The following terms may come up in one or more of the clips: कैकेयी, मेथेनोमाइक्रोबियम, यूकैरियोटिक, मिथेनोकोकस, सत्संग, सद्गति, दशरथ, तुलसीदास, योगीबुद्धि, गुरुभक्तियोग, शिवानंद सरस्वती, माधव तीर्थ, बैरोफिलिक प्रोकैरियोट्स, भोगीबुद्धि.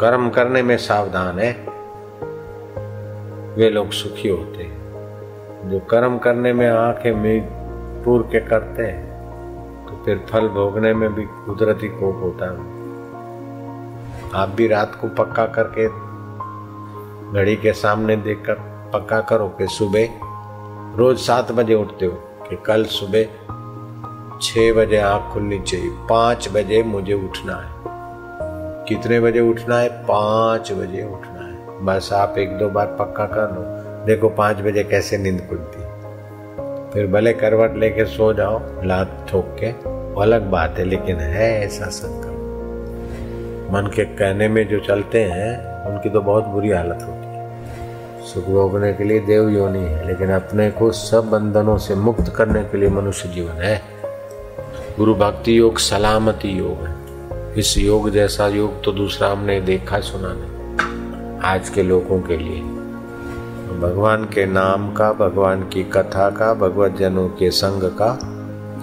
कर्म करने में सावधान है वे लोग सुखी होते हैं। जो कर्म करने में आंखें में टूर के करते हैं तो फिर फल भोगने में भी कुदरती कोप होता है। आप भी रात को पक्का करके घड़ी के सामने देखकर पक्का करो कि सुबह रोज 7 बजे उठते हो कि कल सुबह 6 बजे आँख खुलनी चाहिए, 5 बजे मुझे उठना है। कितने बजे उठना है? 5 बजे उठना है। बस आप 1-2 बार पक्का कर लो, देखो 5 बजे कैसे नींद खुलती। फिर भले करवट लेके सो जाओ, लात ठोक के अलग बात है, लेकिन है ऐसा संकल्प। मन के कहने में जो चलते हैं उनकी तो बहुत बुरी हालत होती है। सुख भोगने के लिए देव योनि है, लेकिन अपने को सब बंधनों से मुक्त करने के लिए मनुष्य जीवन है। गुरु भक्ति योग सलामती योग है। इस योग जैसा योग तो दूसरा हमने देखा सुना नहीं आज के लोगों के लिए। भगवान के नाम का, भगवान की कथा का, भगवत जनों के संग का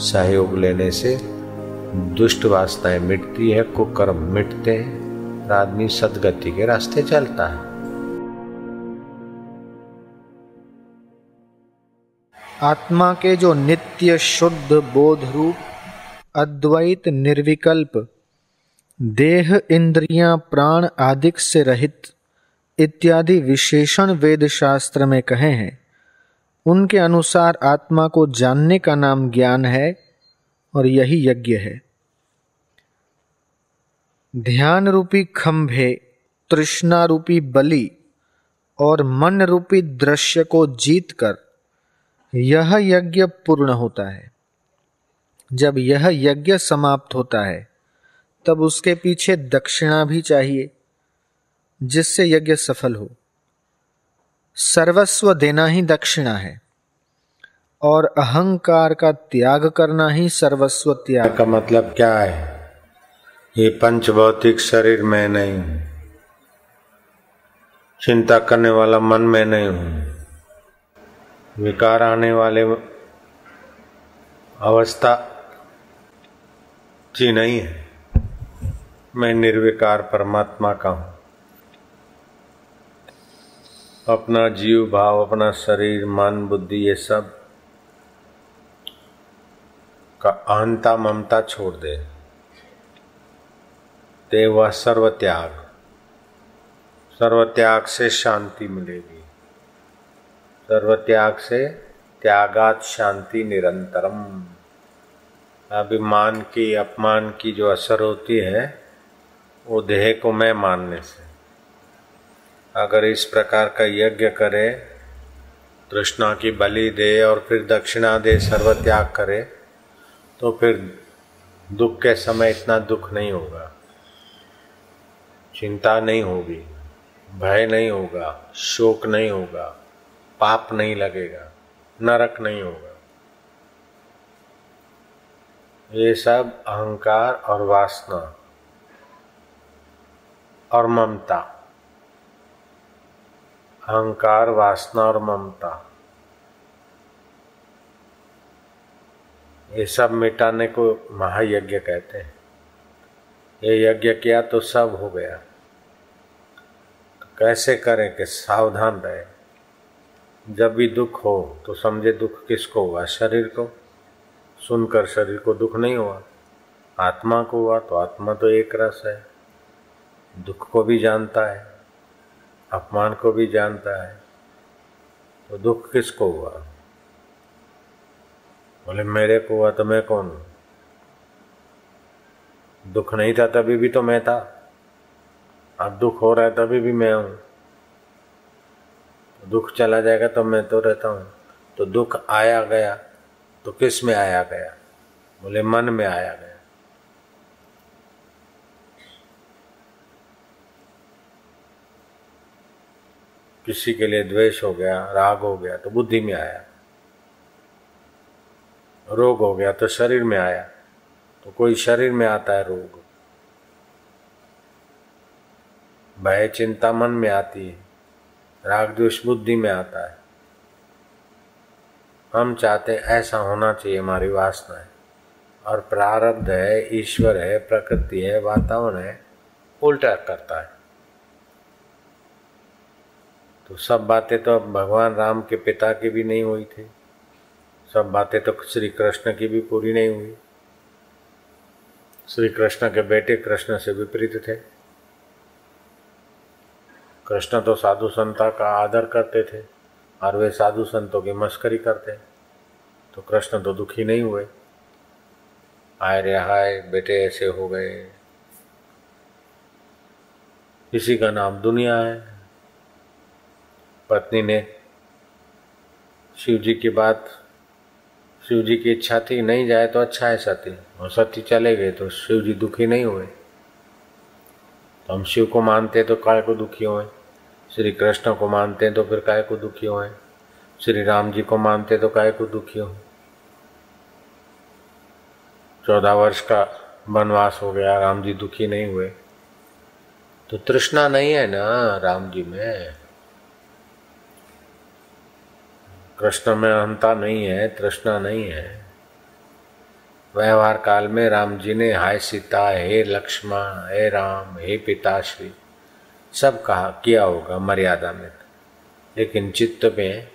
सहयोग लेने से दुष्ट वासनाएं मिटती है, कुकर्म मिटते हैं, आदमी सद्गति के रास्ते चलता है। आत्मा के जो नित्य शुद्ध बोध रूप अद्वैत निर्विकल्प देह इंद्रियां प्राण आदि से रहित इत्यादि विशेषण वेद शास्त्र में कहे हैं, उनके अनुसार आत्मा को जानने का नाम ज्ञान है और यही यज्ञ है। ध्यान रूपी खंभे, तृष्णा रूपी बलि और मन रूपी दृश्य को जीतकर यह यज्ञ पूर्ण होता है। जब यह यज्ञ समाप्त होता है तब उसके पीछे दक्षिणा भी चाहिए जिससे यज्ञ सफल हो। सर्वस्व देना ही दक्षिणा है और अहंकार का त्याग करना ही सर्वस्व त्याग का मतलब क्या है? ये पंच भौतिक शरीर में नहीं हूं, चिंता करने वाला मन में नहीं हूं, विकार आने वाले अवस्था जी नहीं है, मैं निर्विकार परमात्मा का हूं। अपना जीव भाव, अपना शरीर, मन, बुद्धि ये सब का अहंता ममता छोड़ दे ते वह सर्वत्याग। सर्वत्याग से शांति मिलेगी। सर्वत्याग से त्यागात शांति निरंतरम। अभिमान की, अपमान की जो असर होती है वो देह को मैं मानने से। अगर इस प्रकार का यज्ञ करे, तृष्णा की बलि दे और फिर दक्षिणा दे, सर्वत्याग करे, तो फिर दुख के समय इतना दुख नहीं होगा, चिंता नहीं होगी, भय नहीं होगा, शोक नहीं होगा, पाप नहीं लगेगा, नरक नहीं होगा। ये सब अहंकार और वासना और ममता, अहंकार, वासना और ममता, ये सब मिटाने को महायज्ञ कहते हैं। ये यज्ञ किया तो सब हो गया। तो कैसे करें कि सावधान रहे। जब भी दुख हो तो समझे दुख किसको हुआ? शरीर को। सुनकर शरीर को दुख नहीं हुआ, आत्मा को हुआ। तो आत्मा तो एक रस है, दुख को भी जानता है, अपमान को भी जानता है। तो दुख किसको हुआ? बोले मेरे को हुआ। तो मैं कौन हूँ? दुख नहीं था तभी भी तो मैं था, अब दुख हो रहा है तभी भी मैं हूँ। तो दुख चला जाएगा तो मैं तो रहता हूँ। तो दुख आया गया तो किस में आया गया? बोले मन में आया गया। किसी के लिए द्वेष हो गया, राग हो गया तो बुद्धि में आया, रोग हो गया तो शरीर में आया, तो कोई शरीर में आता है रोग। भय चिंता मन में आती है, राग द्वेष बुद्धि में आता है। हम चाहते ऐसा होना चाहिए, हमारी वासना है और प्रारब्ध है, ईश्वर है, प्रकृति है, वातावरण है, उल्टा करता है। तो सब बातें तो अब भगवान राम के पिता की भी नहीं हुई थी, सब बातें तो श्री कृष्ण की भी पूरी नहीं हुई। श्री कृष्ण के बेटे कृष्ण से विपरीत थे। कृष्ण तो साधु संता का आदर करते थे और वे साधु संतों की मस्करी करते, तो कृष्ण तो दुखी नहीं हुए। आय रे हाय बेटे ऐसे हो गए, इसी का नाम दुनिया है। पत्नी ने शिव जी की बात, शिव जी की इच्छा थी नहीं जाए तो अच्छा है सती, और सती चले गए तो शिव जी दुखी नहीं हुए। तो हम शिव को मानते तो काय को दुखी हुए, श्री कृष्ण को मानते तो फिर काय को दुखी हुए, श्री राम जी को मानते तो काय को दुखी हुए। 14 वर्ष का वनवास हो गया, राम जी दुखी नहीं हुए। तो तृष्णा नहीं है ना राम जी में, कृष्ण में अहंता नहीं है, तृष्णा नहीं है। व्यवहार काल में राम जी ने हाय सीता, हे लक्ष्मण, हे राम, हे पिताश्री सब कहा किया होगा मर्यादा में, लेकिन चित्त में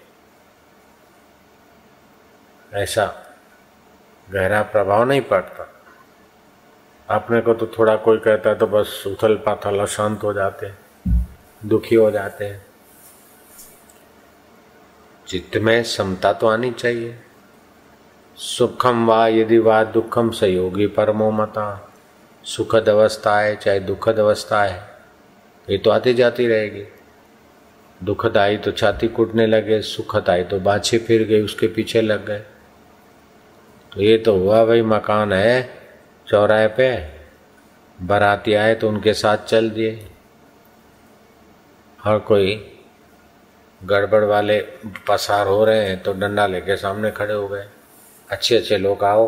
ऐसा गहरा प्रभाव नहीं पड़ता। अपने को तो थोड़ा कोई कहता है तो बस उथल पाथल अशांत हो जाते हैं, दुखी हो जाते हैं। चित्त में समता तो आनी चाहिए। सुखम वा यदि वा दुखम सहयोगी परमो मता, सुखद अवस्था है चाहे दुखद अवस्था है, ये तो आती जाती रहेगी। दुखद आई तो छाती कूटने लगे, सुखद आई तो बाछे फिर गए उसके पीछे लग गए। तो ये तो हुआ भाई मकान है चौराहे पे, बाराती आए तो उनके साथ चल दिए। हर कोई गड़बड़ वाले पसार हो रहे हैं तो डंडा लेके सामने खड़े हो गए। अच्छे अच्छे लोग आओ,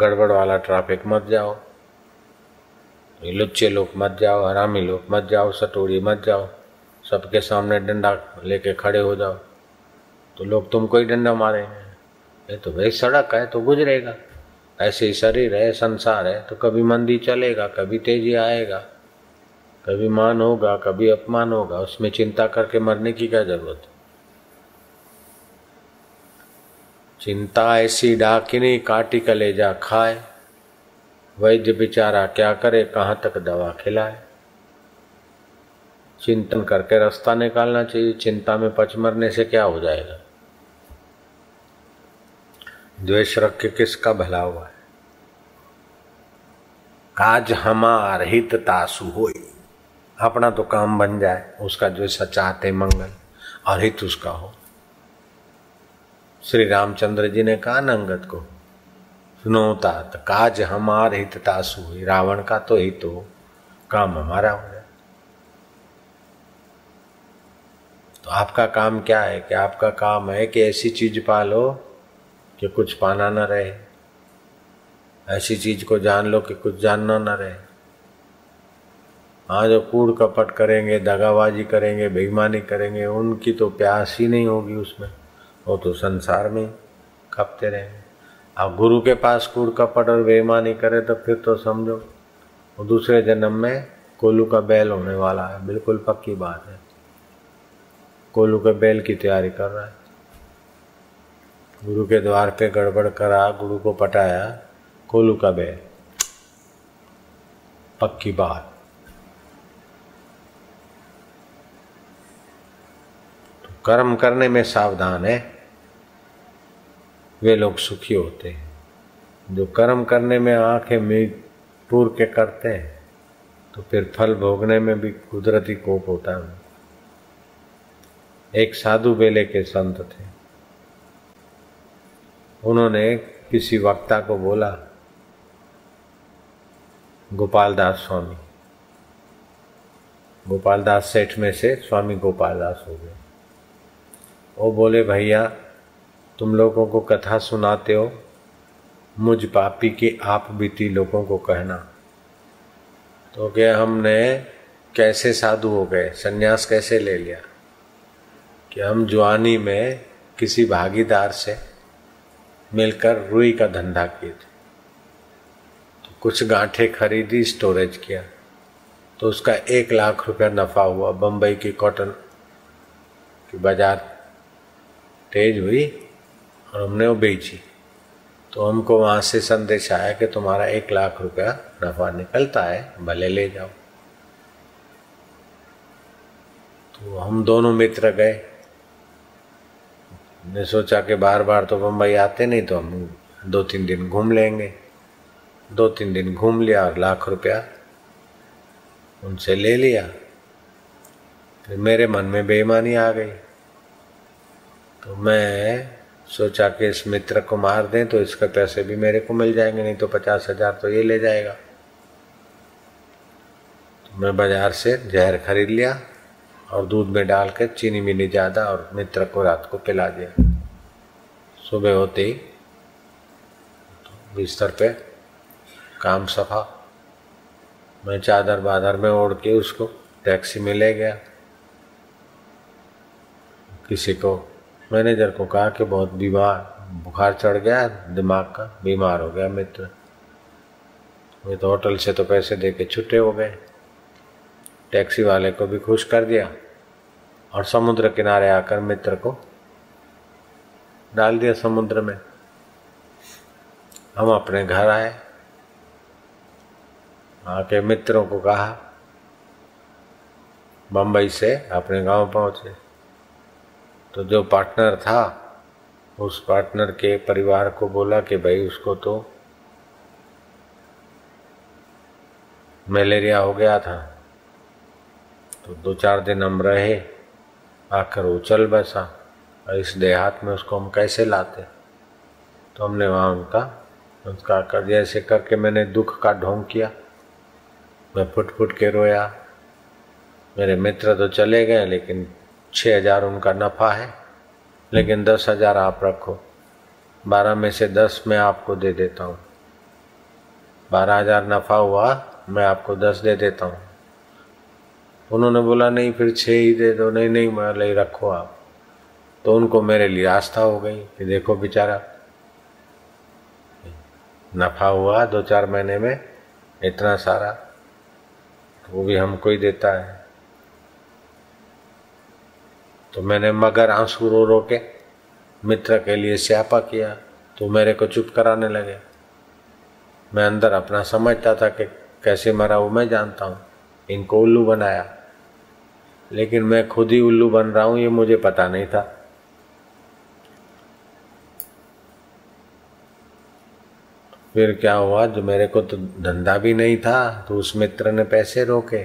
गड़बड़ वाला ट्रैफिक मत जाओ, लुच्चे लोग मत जाओ, हरामी लोग मत जाओ, सटोरी मत जाओ, सबके सामने डंडा लेके खड़े हो जाओ तो लोग तुमको ही डंडा मारेंगे। ये तो भाई सड़क है तो गुजरेगा, ऐसे ही शरीर है, संसार है, तो कभी मंदी चलेगा, कभी तेजी आएगा, कभी मान होगा, कभी अपमान होगा। उसमें चिंता करके मरने की क्या जरूरत है। चिंता ऐसी डाकिनी काटी कलेजा खाए, वैद्य बेचारा क्या करे कहाँ तक दवा खिलाए। चिंतन करके रास्ता निकालना चाहिए, चिंता में पच मरने से क्या हो जाएगा। द्वेष रख के किसका भला हुआ है। काज हमार हित तासु होय, अपना तो काम बन जाए उसका जो सचाते मंगल और हित उसका हो। श्री रामचंद्र जी ने कहा नंगत को, सुनोता तो काज हमार हित तासु होय, रावण का तो हित हो, काम हमारा हो जाए। तो आपका काम क्या है, कि आपका काम है कि ऐसी चीज पालो कि कुछ पाना न रहे, ऐसी चीज को जान लो कि कुछ जानना न रहे। हाँ, जो कूड़ कपट करेंगे, दगाबाजी करेंगे, बेईमानी करेंगे, उनकी तो प्यास ही नहीं होगी उसमें, वो तो संसार में खपते रहेंगे। अब गुरु के पास कूड़ कपट और बेईमानी करे तो फिर तो समझो वो दूसरे जन्म में कोल्हू का बैल होने वाला है, बिल्कुल पक्की बात है। कोल्हू के बैल की तैयारी कर रहा है। गुरु के द्वार पे गड़बड़ करा, गुरु को पटाया, कोल्हू का बैल, पक्की बात। तो कर्म करने में सावधान है, वे लोग सुखी होते हैं। जो कर्म करने में आंखें मीट पूर के करते हैं तो फिर फल भोगने में भी कुदरती कोप होता है। एक साधु बेले के संत थे, उन्होंने किसी वक्ता को बोला, गोपालदास स्वामी, गोपालदास सेठ में से स्वामी गोपालदास हो गए। वो बोले, भैया तुम लोगों को कथा सुनाते हो, मुझ पापी की आप बीती लोगों को कहना। तो क्या हमने कैसे साधु हो गए, सन्यास कैसे ले लिया, कि हम जवानी में किसी भागीदार से मिलकर रुई का धंधा किए थे, तो कुछ गांठे खरीदी, स्टोरेज किया, तो उसका 1 लाख रुपया नफा हुआ। बम्बई की कॉटन की बाजार तेज हुई और हमने वो बेची, तो हमको वहाँ से संदेश आया कि तुम्हारा 1 लाख रुपया नफा निकलता है, भले ले जाओ। तो हम दोनों मित्र गए, ने सोचा कि बार बार तो बम्बई आते नहीं, तो हम 2-3 दिन घूम लेंगे। 2-3 दिन घूम लिया और 1 लाख रुपया उनसे ले लिया। फिर मेरे मन में बेईमानी आ गई, तो मैं सोचा कि इस मित्र को मार दें तो इसके पैसे भी मेरे को मिल जाएंगे, नहीं तो 50,000 तो ये ले जाएगा। तो मैं बाजार से जहर खरीद लिया और दूध में डाल के चीनी मिनी ज़्यादा, और मित्र को रात को पिला दिया। सुबह होते ही बिस्तर पे काम सफा, मैं चादर बादर में ओढ़ के उसको टैक्सी में ले गया। किसी को मैनेजर को कहा कि बहुत बीमार, बुखार चढ़ गया, दिमाग का बीमार हो गया मित्र। वे तो होटल से तो पैसे दे के छुट्टे हो गए, टैक्सी वाले को भी खुश कर दिया और समुद्र किनारे आकर मित्र को डाल दिया समुद्र में। हम अपने घर आए, आके मित्रों को कहा, बम्बई से अपने गांव पहुँचे। तो जो पार्टनर था उस पार्टनर के परिवार को बोला कि भाई उसको तो मलेरिया हो गया था, तो 2-4 दिन हम रहे, आकर वो चल बसा। और इस देहात में उसको हम कैसे लाते, तो हमने वहाँ उसका कर जैसे करके मैंने दुख का ढोंग किया। मैं फुट फुट के रोया। मेरे मित्र तो चले गए, लेकिन 6,000 उनका नफ़ा है, लेकिन 10,000 आप रखो, 12 में से 10 मैं आपको दे देता हूँ। 12,000 नफ़ा हुआ, मैं आपको 10 दे देता हूँ। उन्होंने बोला नहीं फिर 6 ही दे दो। नहीं नहीं मैं रखो आप। तो उनको मेरे लिए आस्था हो गई कि देखो बेचारा नफ़ा हुआ 2-4 महीने में इतना सारा, तो वो भी हमको ही देता है। तो मैंने मगर आंसू रो रो के मित्र के लिए स्यापा किया, तो मेरे को चुप कराने लगे। मैं अंदर अपना समझता था कि कैसे मरा वो मैं जानता हूँ, इनको उल्लू बनाया, लेकिन मैं खुद ही उल्लू बन रहा हूँ ये मुझे पता नहीं था। फिर क्या हुआ, जो मेरे को तो धंधा भी नहीं था, तो उस मित्र ने पैसे रोके,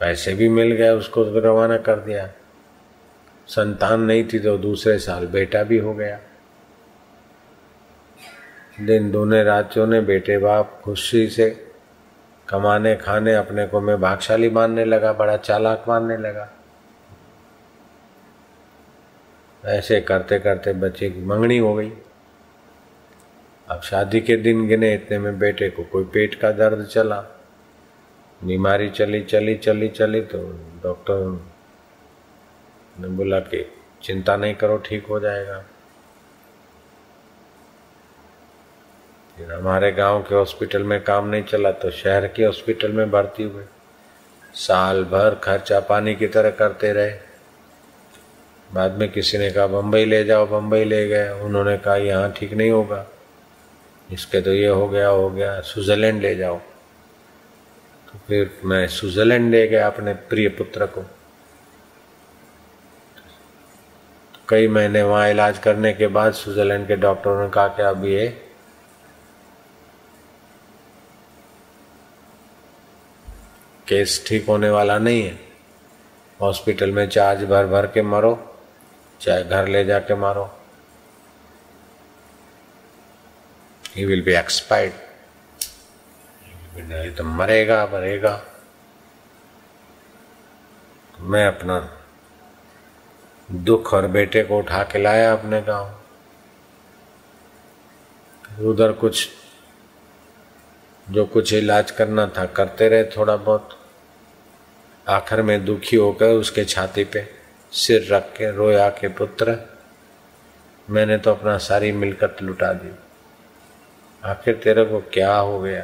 पैसे भी मिल गए उसको, तो रवाना कर दिया। संतान नहीं थी तो दूसरे साल बेटा भी हो गया। दिन दूने रात चौने बेटे बाप खुशी से कमाने खाने, अपने को मैं भाग्यशाली मानने लगा, बड़ा चालाक मानने लगा। ऐसे करते करते बच्चे की मंगनी हो गई। अब शादी के दिन गिने, इतने में बेटे को कोई पेट का दर्द चला, बीमारी चली चली चली चली, तो डॉक्टर ने बोला कि चिंता नहीं करो, ठीक हो जाएगा। फिर हमारे गांव के हॉस्पिटल में काम नहीं चला, तो शहर के हॉस्पिटल में भर्ती हुए। साल भर खर्चा पानी की तरह करते रहे। बाद में किसी ने कहा बम्बई ले जाओ, बम्बई ले गए। उन्होंने कहा यहाँ ठीक नहीं होगा, इसके तो ये हो गया स्विट्ज़रलैंड ले जाओ। तो फिर मैं स्विट्ज़रलैंड ले गया अपने प्रिय पुत्र को। तो कई महीने वहाँ इलाज करने के बाद स्विट्ज़रलैंड के डॉक्टरों ने कहा कि अब ये केस ठीक होने वाला नहीं है, हॉस्पिटल में चार्ज भर भर के मरो, चाहे घर ले जाके मारो, He will be expired, ये तो मरेगा मरेगा। मैं अपना दुख और बेटे को उठा के लाया अपने गांव। उधर कुछ जो कुछ इलाज करना था करते रहे थोड़ा बहुत। आखिर में दुखी होकर उसके छाती पे सिर रख के रोया के पुत्र मैंने तो अपना सारी मिलकत लुटा दी, आखिर तेरे को क्या हो गया।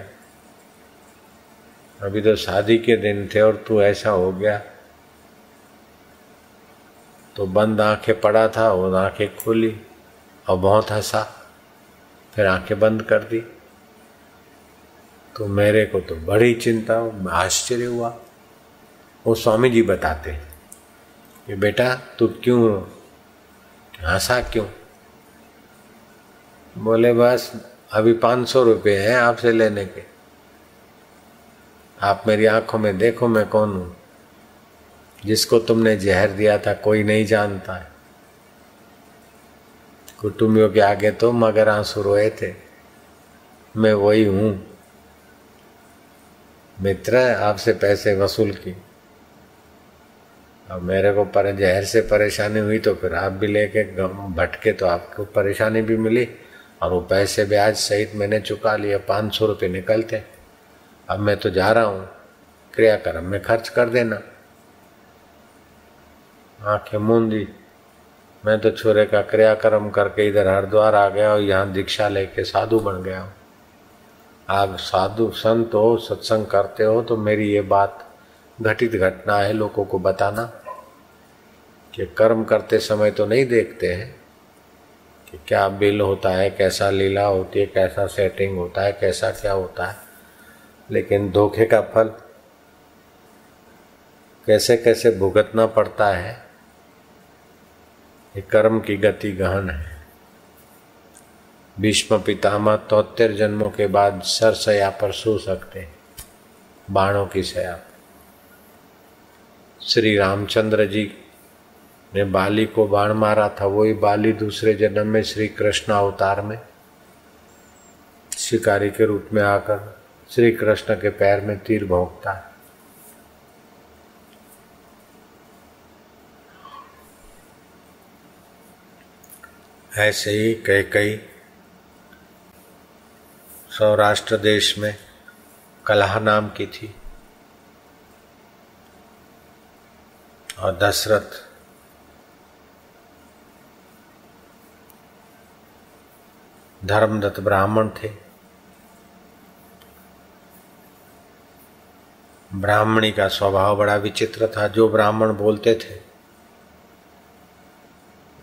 अभी तो शादी के दिन थे और तू ऐसा हो गया। तो बंद आंखें पड़ा था, वो आंखें खोली और बहुत हंसा, फिर आंखें बंद कर दी। तो मेरे को तो बड़ी चिंता, आश्चर्य हुआ। वो स्वामी जी बताते कि बेटा तू क्यों हंसा, क्यों? बोले बस अभी 500 रुपये हैं आपसे लेने के, आप मेरी आंखों में देखो मैं कौन हूँ, जिसको तुमने जहर दिया था कोई नहीं जानता है। कुटुंबियों के आगे तो मगर आंसू रोए थे। मैं वही हूँ मित्र, आपसे पैसे वसूल की, अब मेरे को पर जहर से परेशानी हुई तो फिर आप भी लेके भटके तो आपको परेशानी भी मिली, और वो पैसे ब्याज सहित मैंने चुका लिए। 500 रुपये निकलते। अब मैं तो जा रहा हूँ, क्रियाक्रम में खर्च कर देना। आंखें मूंदी, मैं तो छोरे का क्रियाक्रम करके इधर हरिद्वार आ गया और यहाँ दीक्षा लेके साधु बन गया हूँ। आप साधु संत हो, सत्संग करते हो, तो मेरी ये बात घटित घटना है, लोगों को बताना कि कर्म करते समय तो नहीं देखते हैं कि क्या बिल होता है, कैसा लीला होती है, कैसा सेटिंग होता है, कैसा क्या होता है, लेकिन धोखे का फल कैसे कैसे भुगतना पड़ता है। ये कर्म की गति गहन है। भीष्म पितामह 73 जन्मों के बाद सरसया पर सो सकते हैं, बाणों की सया। श्री रामचंद्र जी ने बाली को बाण मारा था, वही बाली दूसरे जन्म में श्री कृष्ण अवतार में शिकारी के रूप में आकर श्री कृष्ण के पैर में तीर भोंकता है। ऐसे ही कैकेयी सौराष्ट्र देश में कलह नाम की थी, और दशरथ धर्मदत्त ब्राह्मण थे। ब्राह्मणी का स्वभाव बड़ा विचित्र था, जो ब्राह्मण बोलते थे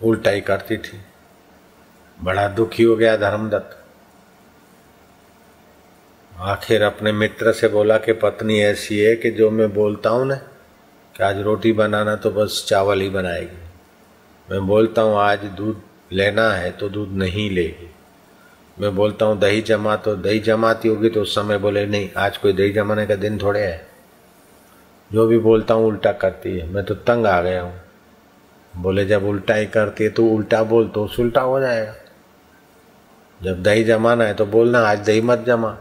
उल्टा ही करती थी। बड़ा दुखी हो गया धर्मदत्त। आखिर अपने मित्र से बोला कि पत्नी ऐसी है कि जो मैं बोलता हूँ ना कि आज रोटी बनाना तो बस चावल ही बनाएगी, मैं बोलता हूँ आज दूध लेना है तो दूध नहीं लेगी, मैं बोलता हूँ दही जमा तो दही जमाती होगी तो उस समय बोले नहीं आज कोई दही जमाने का दिन थोड़े है। जो भी बोलता हूँ उल्टा करती है, मैं तो तंग आ गया हूँ। बोले जब उल्टा ही करती है तो उल्टा बोल, तो उल्टा हो जाएगा। जब दही जमाना है तो बोलना आज दही मत जमा,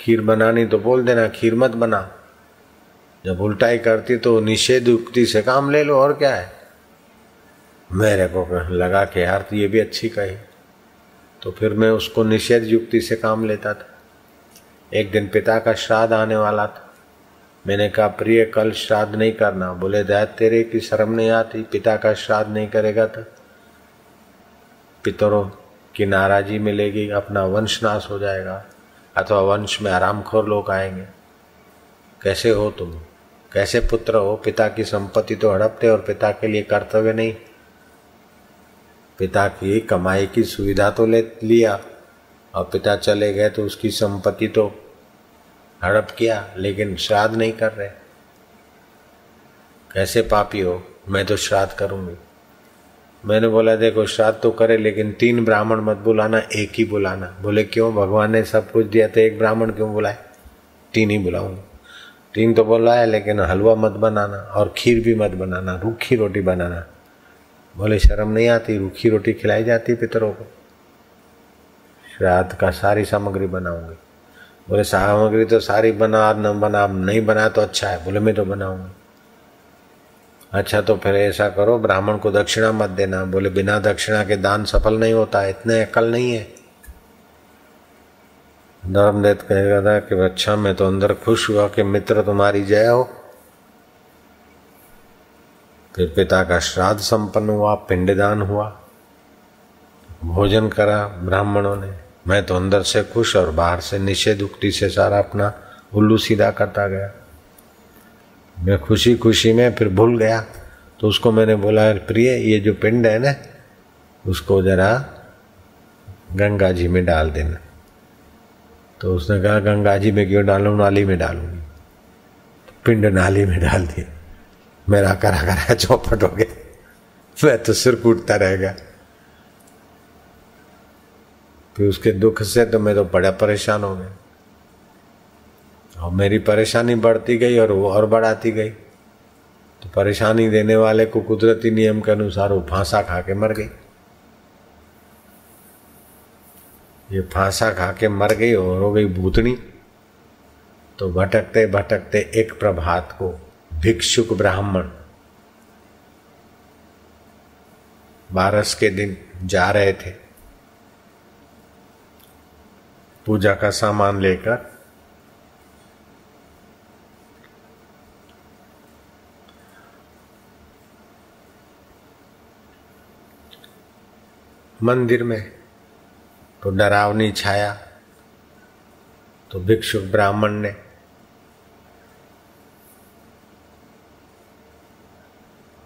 खीर बनानी तो बोल देना खीर मत बना। जब उल्टा ही करती तो निषेध युक्ति से काम ले लो, और क्या है। मेरे को लगा कि यार ये भी अच्छी कही, तो फिर मैं उसको निषेध युक्ति से काम लेता था। एक दिन पिता का श्राद्ध आने वाला था, मैंने कहा प्रिय कल श्राद्ध नहीं करना। बोले दैत तेरे की शर्म नहीं आती, पिता का श्राद्ध नहीं करेगा तो पितरों की नाराज़ी मिलेगी, अपना वंश नाश हो जाएगा, अथवा वंश में आरामखोर लोग आएंगे। कैसे हो तुम, कैसे पुत्र हो, पिता की संपत्ति तो हड़पते और पिता के लिए कर्तव्य नहीं। पिता की कमाई की सुविधा तो ले लिया, और पिता चले गए तो उसकी संपत्ति तो हड़प किया, लेकिन श्राद्ध नहीं कर रहे। कैसे पापी हो, मैं तो श्राद्ध करूंगी। मैंने बोला देखो श्राद्ध तो करे, लेकिन 3 ब्राह्मण मत बुलाना, एक ही बुलाना। बोले क्यों, भगवान ने सब कुछ दिया तो एक ब्राह्मण क्यों बुलाए, 3 ही बुलाऊंगा। 3 तो बुलाया, लेकिन हलवा मत बनाना और खीर भी मत बनाना, रूखी रोटी बनाना। बोले शर्म नहीं आती, रूखी रोटी खिलाई जाती पितरों को, श्राद्ध का सारी सामग्री बनाऊंगी। बोले सामग्री तो सारी बना, न बना नहीं बना तो अच्छा है। बोले मैं तो बनाऊंगी। अच्छा तो फिर ऐसा करो, ब्राह्मण को दक्षिणा मत देना। बोले बिना दक्षिणा के दान सफल नहीं होता, इतने अकल नहीं है। धर्मदत्त कहेगा था कि अच्छा, मैं तो अंदर खुश हुआ कि मित्र तुम्हारी जय हो। फिर पिता का श्राद्ध संपन्न हुआ, पिंडदान हुआ, भोजन करा ब्राह्मणों ने। मैं तो अंदर से खुश और बाहर से निषेध उक्ति से सारा अपना उल्लू सीधा करता गया। मैं खुशी खुशी में फिर भूल गया, तो उसको मैंने बोला, प्रिय ये जो पिंड है ना उसको जरा गंगा जी में डाल देना। तो उसने कहा गंगा जी में क्यों डालूं, नाली में डालूंगी। तो पिंड नाली में डाल दिया। मेरा करा करा चौपट हो गया, मैं तो सिर कूटता रह गया। फिर उसके दुख से तो मैं तो बड़ा परेशान हो गया, और मेरी परेशानी बढ़ती गई और वो और बढ़ाती गई। तो परेशानी देने वाले को कुदरती नियम के अनुसार वो फांसा खा के मर गई। ये फांसा खा के मर गई और हो गई भूतनी। तो भटकते भटकते एक प्रभात को भिक्षुक ब्राह्मण बारस के दिन जा रहे थे पूजा का सामान लेकर। मंदिर में तो डरावनी छाया, तो भिक्षुक ब्राह्मण ने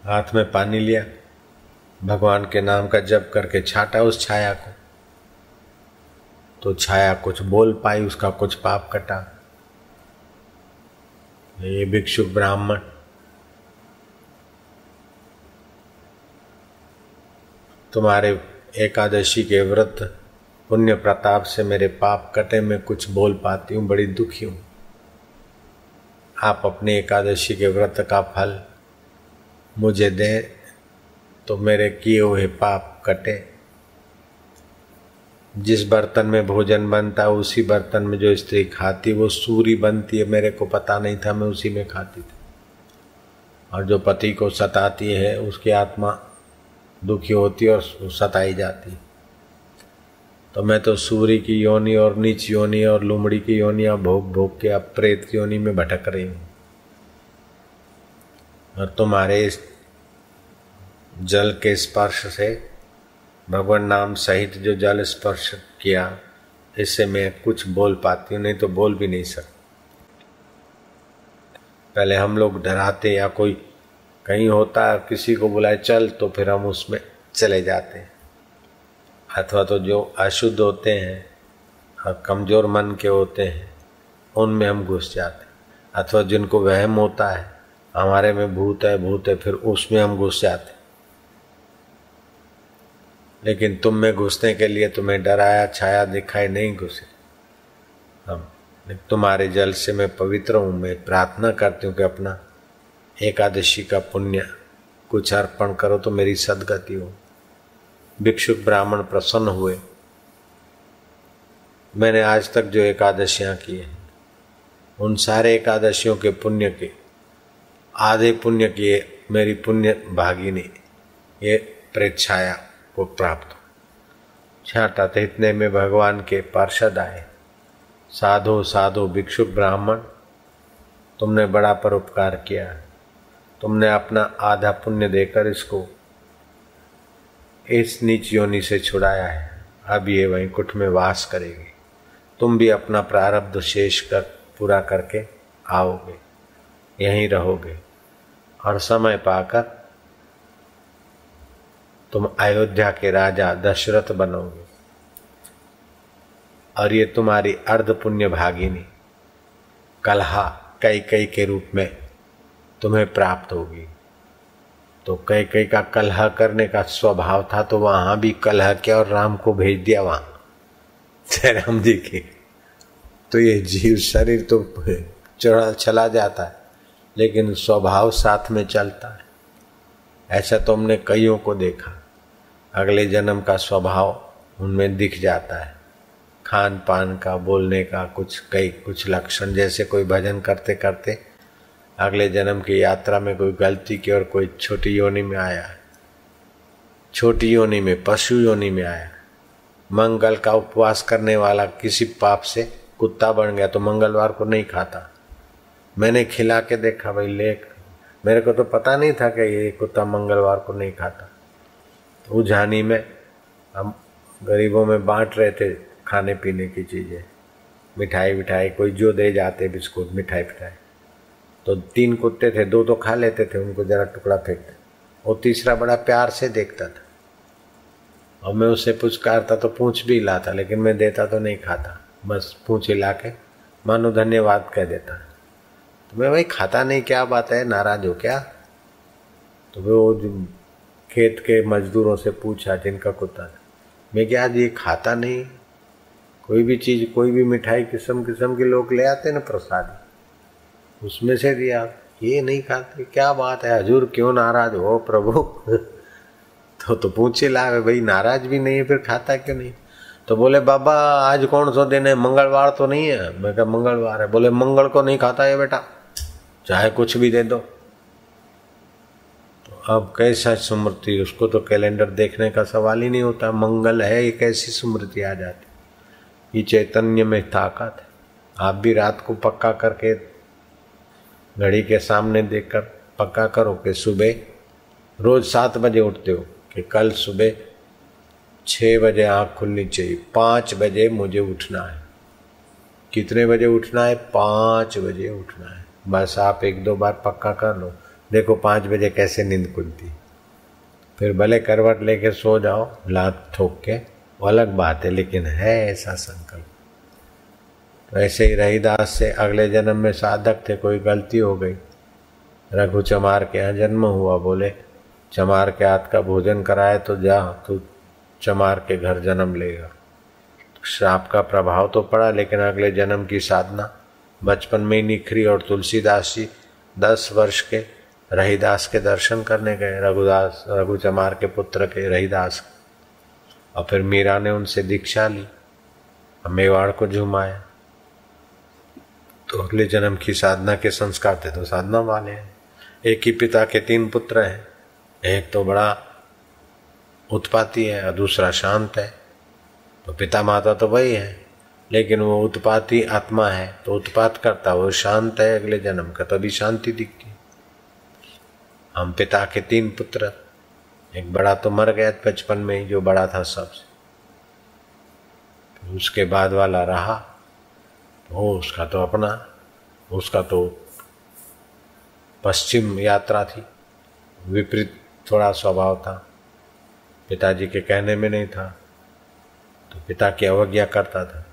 हाथ में पानी लिया, भगवान के नाम का जप करके छाटा उस छाया को। तो छाया कुछ बोल पाई, उसका कुछ पाप कटा। ये भिक्षुक ब्राह्मण तुम्हारे एकादशी के व्रत पुण्य प्रताप से मेरे पाप कटे, मैं कुछ बोल पाती हूँ, बड़ी दुखी हूँ। आप अपने एकादशी के व्रत का फल मुझे दें तो मेरे किए हुए पाप कटे। जिस बर्तन में भोजन बनता है उसी बर्तन में जो स्त्री खाती वो सूरी बनती है, मेरे को पता नहीं था, मैं उसी में खाती थी। और जो पति को सताती है उसकी आत्मा दुखी होती और सताई जाती। तो मैं तो सूरी की योनि और नीच योनि और लुमड़ी की योनि और भोग भोग के अब प्रेत की योनि में भटक रही हूँ, और तुम्हारे इस जल के स्पर्श से, भगवान नाम सहित जो जल स्पर्श किया, इससे मैं कुछ बोल पाती हूँ, नहीं तो बोल भी नहीं सकती। पहले हम लोग डराते, या कोई कहीं होता किसी को बुलाए चल तो फिर हम उसमें चले जाते हैं, अथवा तो जो अशुद्ध होते हैं और कमज़ोर मन के होते हैं उनमें हम घुस जाते हैं, अथवा जिनको वहम होता है हमारे में भूत है फिर उसमें हम घुस जाते हैं। लेकिन तुम में घुसने के लिए तुम्हें डराया छाया दिखाई नहीं घुसे हम। तुम्हारे जल से मैं पवित्र हूँ, मैं प्रार्थना करती हूँ कि अपना एकादशी का पुण्य कुछ अर्पण करो तो मेरी सद्गति हो। भिक्षुक ब्राह्मण प्रसन्न हुए। मैंने आज तक जो एकादशियाँ की हैं उन सारे एकादशियों के पुण्य के आधे पुण्य की मेरी पुण्य भागिनी ये प्रेत छाया को प्राप्त हो। छाटा तो इतने में भगवान के पार्षद आए, साधो साधो भिक्षुक ब्राह्मण तुमने बड़ा परोपकार किया, तुमने अपना आधा पुण्य देकर इसको इस नीच योनि से छुड़ाया है, अब ये वैकुंठ में वास करेगी। तुम भी अपना प्रारब्ध शेष कर पूरा करके आओगे, यहीं रहोगे, और समय पाकर तुम अयोध्या के राजा दशरथ बनोगे। और ये तुम्हारी अर्ध पुण्य भागिनी कलहा कैकेयी के रूप में तुम्हें प्राप्त होगी। तो कैकेयी का कलह करने का स्वभाव था, तो वहाँ भी कलह किया और राम को भेज दिया वहाँ जयराम जी के। तो ये जीव शरीर तो चढ़ा चला जाता है लेकिन स्वभाव साथ में चलता है। ऐसा तो हमने कईयों को देखा, अगले जन्म का स्वभाव उनमें दिख जाता है। खान पान का, बोलने का, कुछ लक्षण, जैसे कोई भजन करते करते अगले जन्म की यात्रा में कोई गलती की और कोई छोटी योनि में आया, छोटी योनि में पशु योनि में आया। मंगल का उपवास करने वाला किसी पाप से कुत्ता बन गया, तो मंगलवार को नहीं खाता। मैंने खिला के देखा, भाई ले, मेरे को तो पता नहीं था कि ये कुत्ता मंगलवार को नहीं खाता। तो झानी में हम गरीबों में बांट रहे थे खाने पीने की चीज़ें, मिठाई विठाई कोई जो दे जाते, बिस्कुट मिठाई पिठाई। तो 3 कुत्ते थे, 2 तो खा लेते थे, उनको जरा टुकड़ा फेंकते, और तीसरा बड़ा प्यार से देखता था। और मैं उससे पुचकारता तो पूँछ भी लाता, लेकिन मैं देता तो नहीं खाता, बस पूँछ हिला के मानो धन्यवाद कह देता। तो मैं भाई खाता नहीं, क्या बात है, नाराज हो क्या? तो वो खेत के मजदूरों से पूछा जिनका कुत्ता था, मैं क्या आज ये खाता नहीं? कोई भी चीज़, कोई भी मिठाई किस्म किस्म के लोग ले आते ना प्रसाद, उसमें से दिया, ये नहीं खाते, क्या बात है हजूर, क्यों नाराज हो प्रभु? तो पूछे लावे भाई, नाराज भी नहीं है फिर खाता क्यों नहीं? तो बोले बाबा आज कौन सो दिन है, मंगलवार तो नहीं है? मैं कहा मंगलवार है। बोले मंगल को नहीं खाता है बेटा, चाहे कुछ भी दे दो। तो अब कैसा स्मृति, उसको तो कैलेंडर देखने का सवाल ही नहीं होता, मंगल है ये कैसी स्मृति आ जाती। ये चैतन्य में ताकत है। आप भी रात को पक्का करके घड़ी के सामने देख कर पक्का करो कि सुबह रोज 7 बजे उठते हो कि कल सुबह 6 बजे आँख खुलनी चाहिए, 5 बजे मुझे उठना है। कितने बजे उठना है? 5 बजे उठना है। बस आप 1-2 बार पक्का कर लो, देखो 5 बजे कैसे नींद खुलती। फिर भले करवट लेके सो जाओ, लात ठोक के, वो अलग बात है, लेकिन है ऐसा संकल्प। ऐसे ही रहीदास से अगले जन्म में साधक थे, कोई गलती हो गई, रघु चमार के यहाँ जन्म हुआ। बोले चमार के हाथ का भोजन कराए तो जा, तू चमार के घर जन्म लेगा। श्राप का प्रभाव तो पड़ा, लेकिन अगले जन्म की साधना बचपन में ही निखरी। और तुलसीदास जी 10 वर्ष के रहीदास के दर्शन करने गए, रघु चमार के पुत्र के रहीदास। और फिर मीरा ने उनसे दीक्षा ली, मेवाड़ को झुमाया। तो अगले जन्म की साधना के संस्कार थे, तो साधना वाले हैं। एक ही पिता के 3 पुत्र हैं, एक तो बड़ा उत्पाती है और दूसरा शांत है। तो पिता माता तो वही है, लेकिन वो उत्पाती आत्मा है तो उत्पात करता, वो शांत है अगले जन्म का, तभी शांति दिखती। हम पिता के 3 पुत्र, एक बड़ा तो मर गया बचपन में ही, जो बड़ा था सबसे। उसके बाद वाला रहा, वो उसका तो अपना, उसका तो पश्चिम यात्रा थी, विपरीत थोड़ा स्वभाव था, पिताजी के कहने में नहीं था, तो पिता की अवज्ञा करता था।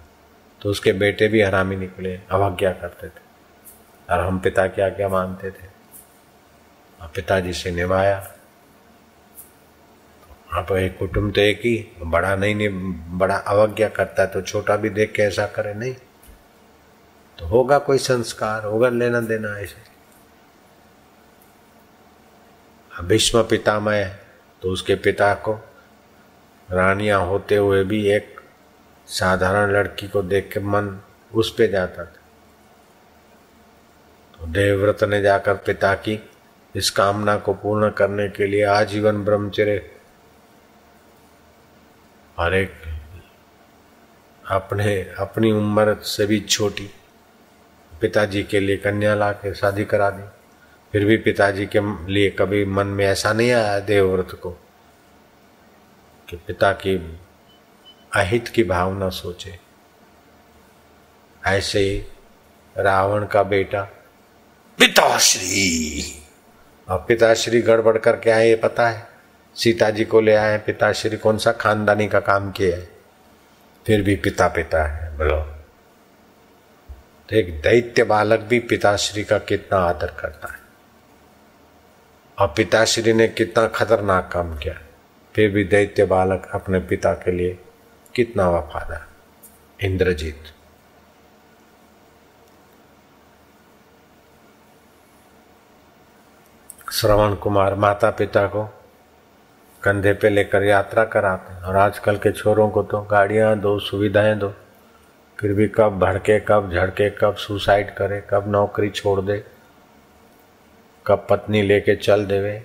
तो उसके बेटे भी हरामी निकले, अवज्ञा करते थे, और हम पिता की आज्ञा मानते थे और पिताजी से निभाया। आप एक कुटुंब तो एक ही, बड़ा नहीं, बड़ा अवज्ञा करता है तो छोटा भी देख के ऐसा करे नहीं, तो होगा कोई संस्कार, होगा लेना देना। ऐसे भीष्म पितामह, तो उसके पिता को रानियां होते हुए भी एक साधारण लड़की को देख के मन उस पे जाता था। तो देवव्रत ने जाकर पिता की इस कामना को पूर्ण करने के लिए आजीवन ब्रह्मचर्य और एक अपनी उम्र से भी छोटी पिताजी के लिए कन्या ला के शादी करा दी। फिर भी पिताजी के लिए कभी मन में ऐसा नहीं आया देवव्रत को कि पिता की अहित की भावना सोचे। ऐसे ही रावण का बेटा पिताश्री, अब पिताश्री गड़बड़ करके आए, ये पता है, सीता जी को ले आए पिताश्री, कौन सा खानदानी का काम किया है, फिर भी पिता पिता है बोलो। तो एक दैत्य बालक भी पिताश्री का कितना आदर करता है, और पिताश्री ने कितना खतरनाक काम किया, फिर भी दैत्य बालक अपने पिता के लिए कितना वफादार। इंद्रजीत श्रवण कुमार माता पिता को कंधे पे लेकर यात्रा कराते हैं, और आजकल के छोरों को तो गाड़ियां दो, सुविधाएं दो, फिर भी कब भड़के, कब झड़के, कब सुसाइड करे, कब नौकरी छोड़ दे, कब पत्नी लेके चल देवे,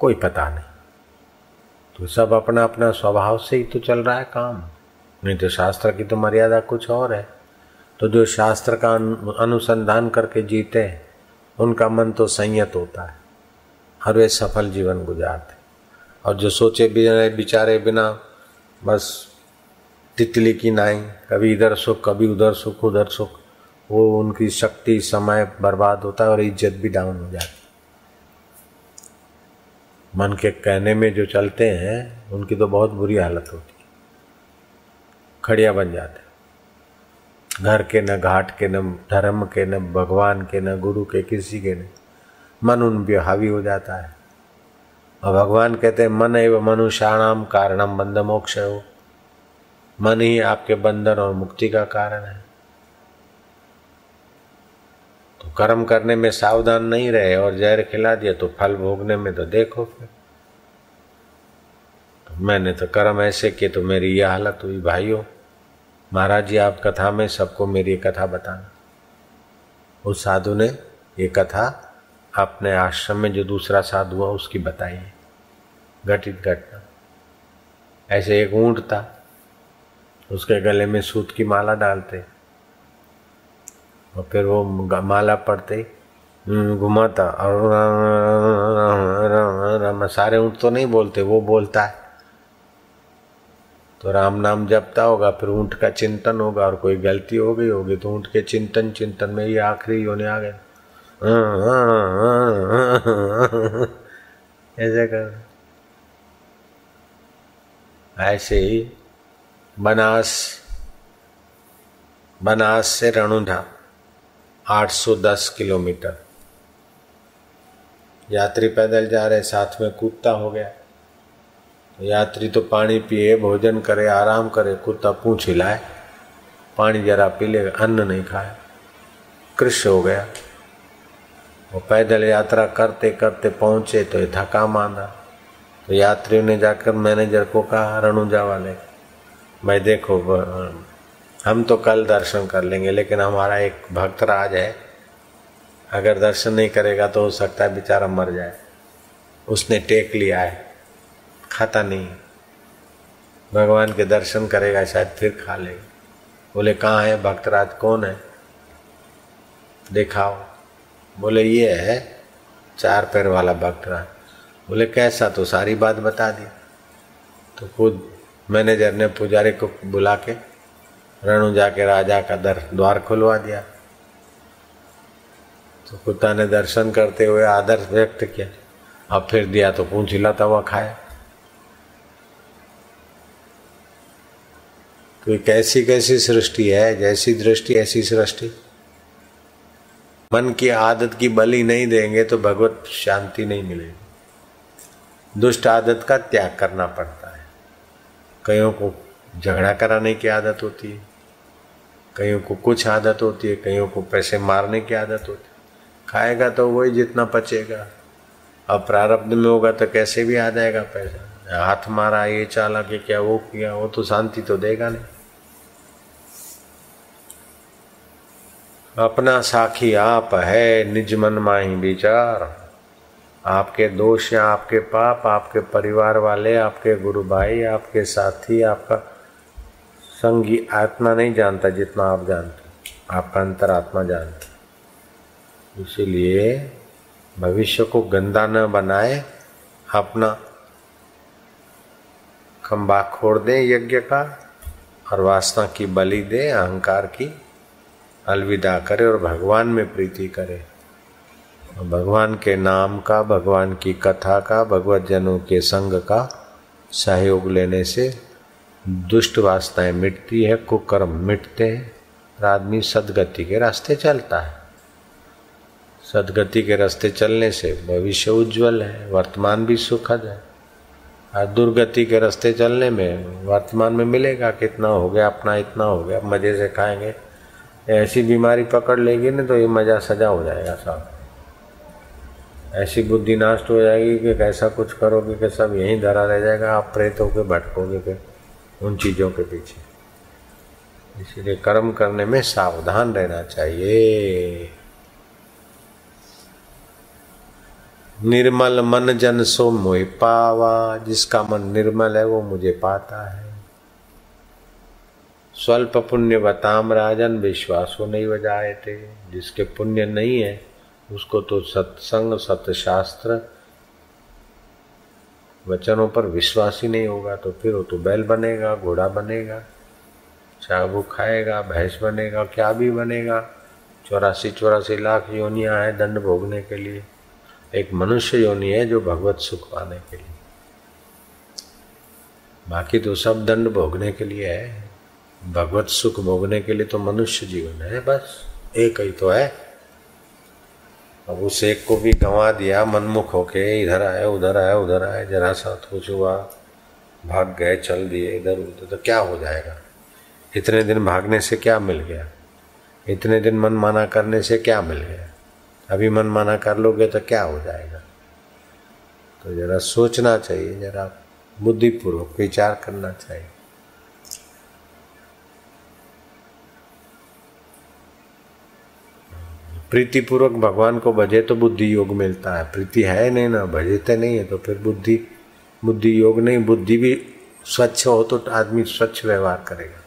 कोई पता नहीं। तो सब अपना अपना स्वभाव से ही तो चल रहा है काम, नहीं तो शास्त्र की तो मर्यादा कुछ और है। तो जो शास्त्र का अनुसंधान करके जीते हैं उनका मन तो संयत होता है, हर वे सफल जीवन गुजारते। और जो सोचे बिचारे बिना बस तितली की नाई, कभी इधर सुख कभी उधर सुख उधर सुख, वो उनकी शक्ति समय बर्बाद होता है और इज्जत भी डाउन हो जाती है। मन के कहने में जो चलते हैं उनकी तो बहुत बुरी हालत होती है, खड़िया बन जाते हैं। घर के न घाट के न धर्म के न भगवान के न गुरु के किसी के न, मन उन पर हावी हो जाता है। और भगवान कहते हैं मन एवं मनुष्याणाम कारणम बंध मोक्ष हो, मन ही आपके बंधन और मुक्ति का कारण है। तो कर्म करने में सावधान नहीं रहे और जहर खिला दिया तो फल भोगने में तो देखो फिर। तो मैंने तो कर्म ऐसे किए तो मेरी यह हालत हुई। भाइयों, महाराज जी आप कथा में सबको मेरी ये कथा बताना। उस साधु ने ये कथा अपने आश्रम में जो दूसरा साधु हुआ उसकी बताई है घटित घटना। ऐसे एक ऊँट था, उसके गले में सूत की माला डालते और फिर वो माला पड़ते घुमाता और राम राम, सारे ऊँट तो नहीं बोलते, वो बोलता है। तो राम नाम जपता होगा, फिर ऊँट का चिंतन होगा और कोई गलती हो गई होगी तो ऊँट के चिंतन चिंतन में ये आखिरी होने आ गया ऐसे कर। ऐसे ही बनास से रणुधा 810 किलोमीटर यात्री पैदल जा रहे, साथ में कुत्ता हो गया। यात्री तो पानी पिए, भोजन करे, आराम करे, कुत्ता पूँछ हिलाए, पानी जरा पी ले, अन्न नहीं खाए, कृष्ण हो गया। वो पैदल यात्रा करते करते पहुँचे तो ये थका माना। तो यात्रियों ने जाकर मैनेजर को कहा, रणुजा वाले भाई देखो, हम तो कल दर्शन कर लेंगे लेकिन हमारा एक भक्त राज है, अगर दर्शन नहीं करेगा तो हो सकता है बेचारा मर जाए। उसने टेक लिया है, खाता नहीं, भगवान के दर्शन करेगा शायद फिर खा लेगा। बोले कहाँ है भक्त राज, कौन है दिखाओ। बोले ये है चार पैर वाला भक्त राज। बोले कैसा, तो सारी बात बता दी। तो खुद मैनेजर ने पुजारी को बुला के रणुजा के राजा का द्वार खुलवा दिया। तो कुत्ता ने दर्शन करते हुए आदर व्यक्त किया, अब फिर दिया तो पूंछ हिलाता हुआ खाया। तो कैसी कैसी सृष्टि है, जैसी दृष्टि ऐसी सृष्टि। मन की आदत की बलि नहीं देंगे तो भगवत शांति नहीं मिलेगी। दुष्ट आदत का त्याग करना पड़ता है। कईयों को झगड़ा कराने की आदत होती है, कईयों को कुछ आदत होती है, कईयों को पैसे मारने की आदत होती है। खाएगा तो वही जितना पचेगा। अब प्रारब्ध में होगा तो कैसे भी आ जाएगा पैसा। हाथ मारा, ये चालाकी क्या, वो किया, वो तो शांति तो देगा नहीं। अपना साखी आप है निज मन माही विचार। आपके दोष या आपके पाप, आपके परिवार वाले, आपके गुरु भाई, आपके साथी, आपका संगी आत्मा नहीं जानता जितना आप जानते, आपका अंतरात्मा जानता। इसीलिए भविष्य को गंदा न बनाए, अपना खंबा खोड़ दे यज्ञ का और वासना की बलि दे, अहंकार की अलविदा करे और भगवान में प्रीति करे। भगवान के नाम का, भगवान की कथा का, भगवत जनों के संग का सहयोग लेने से दुष्ट वासनाएं मिटती है, कुकर्म मिटते हैं और आदमी सद्गति के रास्ते चलता है। सद्गति के रास्ते चलने से भविष्य उज्जवल है, वर्तमान भी सुखद है। और दुर्गति के रास्ते चलने में वर्तमान में मिलेगा कितना हो गया अपना, इतना हो गया, मज़े से खाएंगे, ऐसी बीमारी पकड़ लेगी ना तो ये मज़ा सजा हो जाएगा साहब। ऐसी बुद्धि नष्ट हो जाएगी कि कैसा कुछ करोगे कि सब यहीं धरा रह जाएगा, आप प्रेत होकर भटकोगे फिर उन चीज़ों के पीछे। इसीलिए कर्म करने में सावधान रहना चाहिए। निर्मल मन जन सो मोहि पावा, जिसका मन निर्मल है वो मुझे पाता है। स्वल्प पुण्य बताम राजन विश्वासो नहीं वजाए थे, जिसके पुण्य नहीं है उसको तो सत्संग सतशास्त्र वचनों पर विश्वास ही नहीं होगा तो फिर वो तो बैल बनेगा, घोड़ा बनेगा, चाहे वो खाएगा, भैंस बनेगा, क्या भी बनेगा। 84-84 लाख योनियां हैं दंड भोगने के लिए। एक मनुष्य योनि है जो भगवत सुख पाने के लिए, बाकी तो सब दंड भोगने के लिए है। भगवत सुख भोगने के लिए तो मनुष्य जीवन है, बस एक ही तो है। अब उस एक को भी गंवा दिया, मनमुख होके इधर आए उधर आए उधर आए, जरा सा कुछ हुआ भाग गए, चल दिए इधर उधर, तो क्या हो जाएगा। इतने दिन भागने से क्या मिल गया, इतने दिन मनमाना करने से क्या मिल गया, अभी मनमाना कर लोगे तो क्या हो जाएगा। तो जरा सोचना चाहिए, जरा बुद्धिपूर्वक विचार करना चाहिए। प्रीतिपूर्वक भगवान को भजे तो बुद्धि योग मिलता है। प्रीति है नहीं ना, भजते नहीं है तो फिर बुद्धि योग नहीं। बुद्धि भी स्वच्छ हो तो आदमी स्वच्छ व्यवहार करेगा।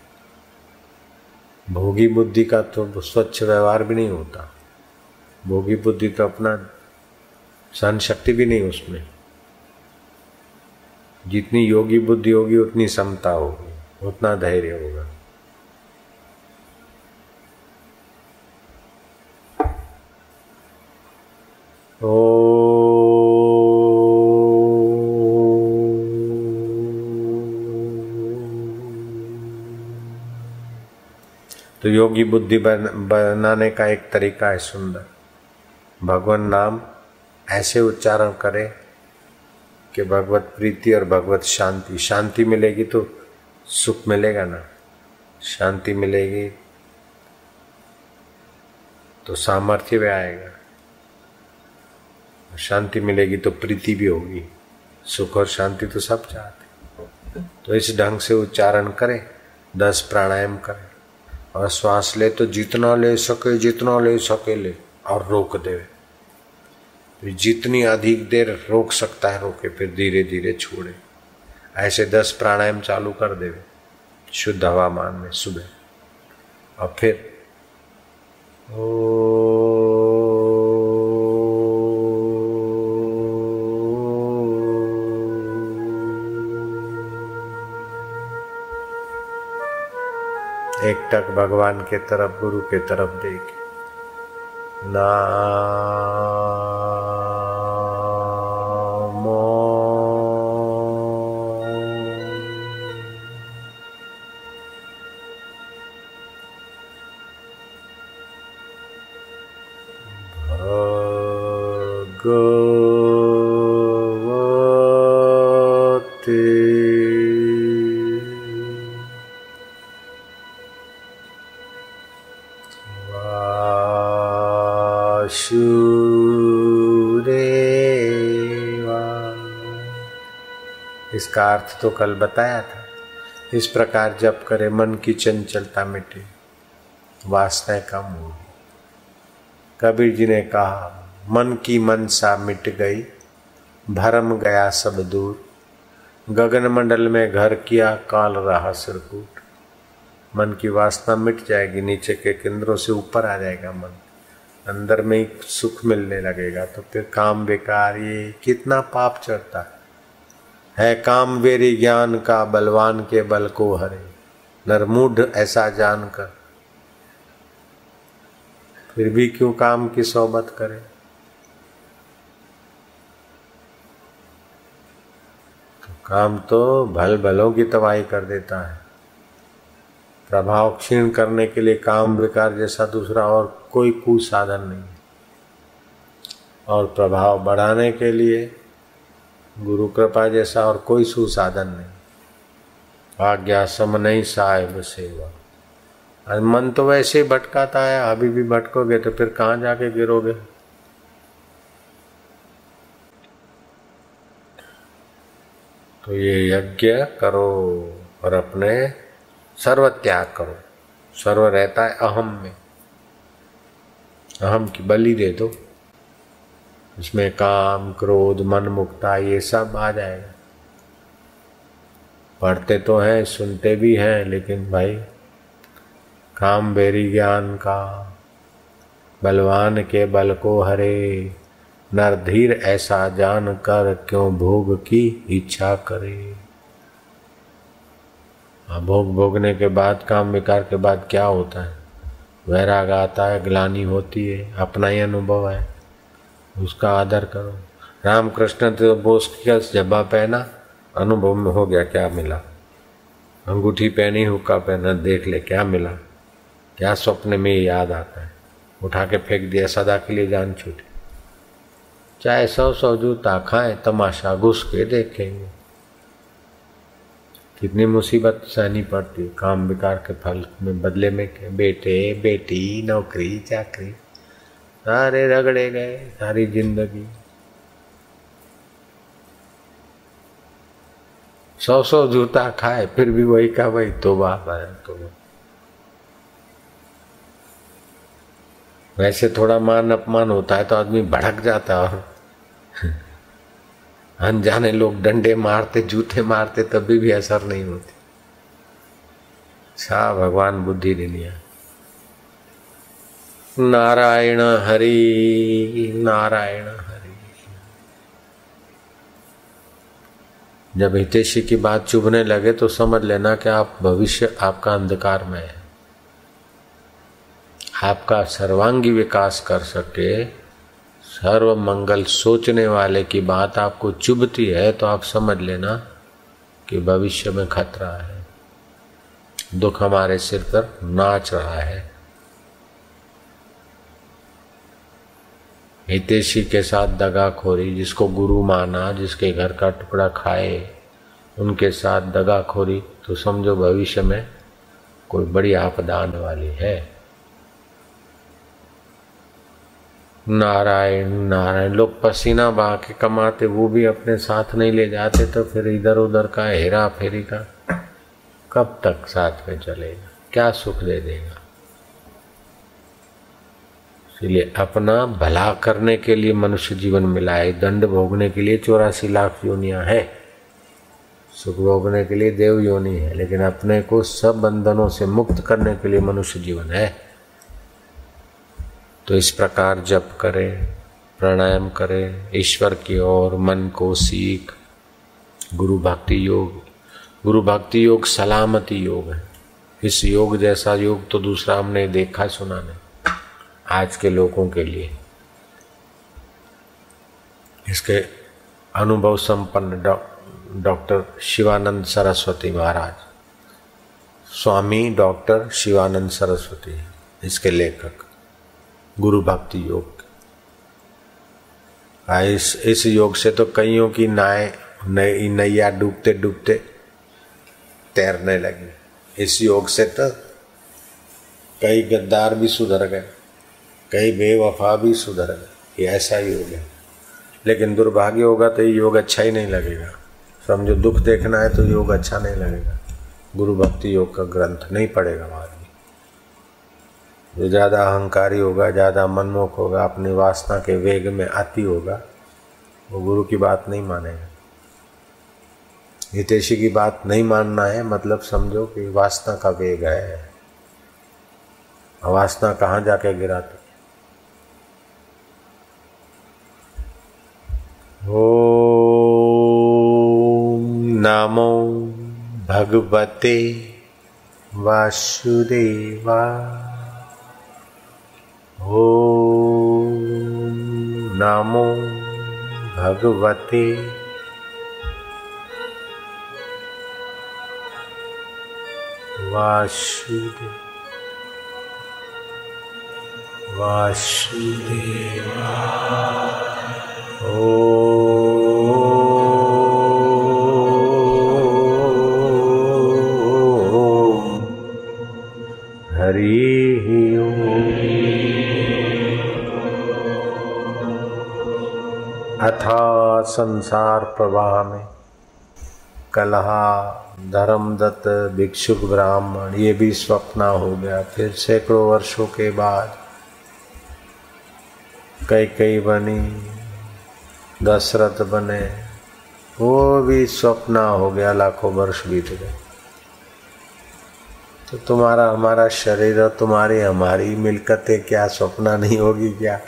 भोगी बुद्धि का तो स्वच्छ व्यवहार भी नहीं होता। भोगी बुद्धि तो अपना सहन शक्ति भी नहीं उसमें। जितनी योगी बुद्धि होगी उतनी समता होगी, उतना धैर्य होगा। तो योगी बुद्धि बनाने का एक तरीका है सुंदर। भगवान नाम ऐसे उच्चारण करें कि भगवत प्रीति और भगवत शांति, शांति मिलेगी तो सुख मिलेगा ना। शांति मिलेगी तो सामर्थ्य भी आएगा, शांति मिलेगी तो प्रीति भी होगी। सुख और शांति तो सब चाहते। तो इस ढंग से उच्चारण करें, 10 प्राणायाम करें और श्वास ले तो जितना ले सके ले और रोक दे। फिर जितनी अधिक देर रोक सकता है रोके, फिर धीरे धीरे छोड़े। ऐसे 10 प्राणायाम चालू कर दे शुद्ध हवामान में सुबह। और फिर तक भगवान के तरफ, गुरु के तरफ देख नामो भगवते इसका अर्थ तो कल बताया था। इस प्रकार जप करे, मन की चंचलता मिटे, वासनाएं कम होगी। कबीर जी ने कहा, मन की मनसा मिट गई, भरम गया सब दूर, गगन मंडल में घर किया, काल रहा सिरकूट। मन की वासना मिट जाएगी, नीचे के केंद्रों से ऊपर आ जाएगा मन, अंदर में ही सुख मिलने लगेगा। तो फिर काम बेकार, ये कितना पाप चढ़ता है। काम वेरी ज्ञान का, बलवान के बल को हरे, नरमूढ़ ऐसा जानकर फिर भी क्यों काम की सोबत करे। तो काम तो भल भलों की तबाही कर देता है। प्रभाव क्षीण करने के लिए काम विकार जैसा दूसरा और कोई कुसाधन नहीं है। और प्रभाव बढ़ाने के लिए गुरु कृपा जैसा और कोई सुसाधन नहीं। आज्ञा सम नहीं साहेब सेवा। और मन तो वैसे ही भटकाता है, अभी भी भटकोगे तो फिर कहाँ जाके गिरोगे। तो ये यज्ञ करो और अपने सर्व त्याग करो। सर्व रहता है अहम में, अहम की बलि दे दो, उसमें काम क्रोध मनमुखता ये सब आ जाएगा। पढ़ते तो हैं, सुनते भी हैं, लेकिन भाई काम बेरी ज्ञान का, बलवान के बल को हरे, नरधीर ऐसा जान कर क्यों भोग की इच्छा करे। हाँ, भोग भोगने के बाद, काम विकार के बाद क्या होता है? वैराग आता है, ग्लानि होती है, अपना ही अनुभव है, उसका आदर करो। रामकृष्ण तो बोस का जब्बा पहना, अनुभव में हो गया क्या मिला? अंगूठी पहनी, हुक्का पहना, देख ले क्या मिला, क्या स्वप्न में याद आता है, उठा के फेंक दिया, सदा के लिए जान छूटी। चाहे 100 जू ताखाएं, तमाशा घुस के देखेंगे। कितनी मुसीबत सहनी पड़ती है काम विकार के फल में, बदले में के? बेटे बेटी, नौकरी चाकरी, सारे रगड़े गए, सारी जिंदगी। 100 जूता खाए फिर भी वही का वही। तौबा है तौबा। वैसे थोड़ा मान अपमान होता है तो आदमी भड़क जाता है, और अनजाने लोग डंडे मारते, जूते मारते, तभी भी असर नहीं होती। सा भगवान बुद्धि देनिया। नारायण हरि नारायण हरि। जब हितेशी की बात चुभने लगे तो समझ लेना कि आप भविष्य आपका अंधकार में है। आपका सर्वांगी विकास कर सके, सर्व मंगल सोचने वाले की बात आपको चुभती है तो आप समझ लेना कि भविष्य में खतरा है, दुख हमारे सिर पर नाच रहा है। हितेशी के साथ दगाखोरी, जिसको गुरु माना, जिसके घर का टुकड़ा खाए, उनके साथ दगाखोरी तो समझो भविष्य में कोई बड़ी आपदा आने वाली है। नारायण नारायण। लोग पसीना बहा के कमाते, वो भी अपने साथ नहीं ले जाते, तो फिर इधर उधर का हेरा फेरी का कब तक साथ में चलेगा, क्या सुख दे देगा? इसलिए अपना भला करने के लिए मनुष्य जीवन मिला है, दंड भोगने के लिए 84 लाख योनियां है, सुख भोगने के लिए देव योनि है, लेकिन अपने को सब बंधनों से मुक्त करने के लिए मनुष्य जीवन है। तो इस प्रकार जप करें, प्राणायाम करें, ईश्वर की ओर मन को सीख। गुरु भक्ति योग सलामती योग है। इस योग जैसा योग तो दूसरा हमने देखा सुना नहीं आज के लोगों के लिए। इसके अनुभव संपन्न डॉक्टर शिवानंद सरस्वती महाराज, स्वामी डॉक्टर शिवानंद सरस्वती, इसके लेखक गुरु भक्ति योग। इस योग से तो कईयों की नैया डूबते डूबते तैरने लगी। इस योग से तो कई गद्दार भी सुधर गए, कई बेवफा भी सुधर गए। ये ऐसा योग है, लेकिन दुर्भाग्य होगा तो ये योग अच्छा ही नहीं लगेगा। समझो दुख देखना है तो योग अच्छा नहीं लगेगा, गुरु भक्ति योग का ग्रंथ नहीं पड़ेगा। वहाँ जो ज़्यादा अहंकारी होगा, ज़्यादा मनमोहक होगा, अपनी वासना के वेग में अति होगा, वो गुरु की बात नहीं मानेगा। हितेशी की बात नहीं मानना है मतलब समझो कि वासना का वेग है। वासना कहाँ जाके गिराती? ओम नमो भगवते वासुदेवा। ओम नमो भगवते। वासुदेवा। ओम हरि अथा संसार प्रवाह में कलहा, धर्मदत्त, भिक्षुक, ब्राह्मण, ये भी स्वप्न हो गया। फिर सैकड़ों वर्षों के बाद कैकेयी बनी, दशरथ बने, वो भी स्वप्न हो गया। लाखों वर्ष बीत गए। तो तुम्हारा हमारा शरीर और तुम्हारी हमारी मिलकतें क्या स्वप्न नहीं होगी क्या?